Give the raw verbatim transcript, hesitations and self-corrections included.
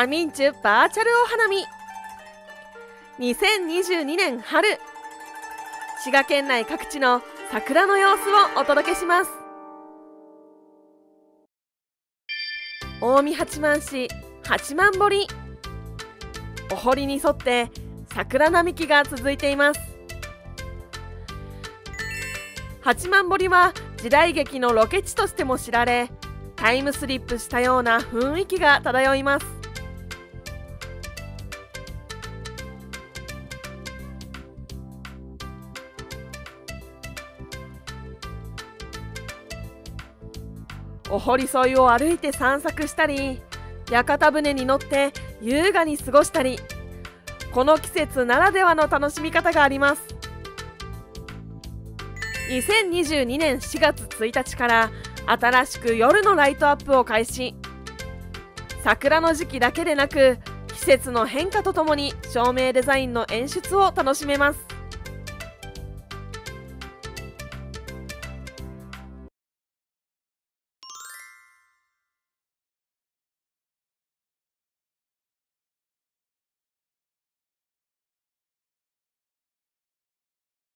アミンチュバーチャルお花見にせんにじゅうにねん春、滋賀県内各地の桜の様子をお届けします。近江八幡市八幡堀、お堀に沿って桜並木が続いています。八幡堀は時代劇のロケ地としても知られ、タイムスリップしたような雰囲気が漂います。お堀沿いを歩いて散策したり、屋形船に乗って優雅に過ごしたり、この季節ならではの楽しみ方があります。にせんにじゅうにねんしがつついたちから新しく夜のライトアップを開始。桜の時期だけでなく、季節の変化とともに照明デザインの演出を楽しめます。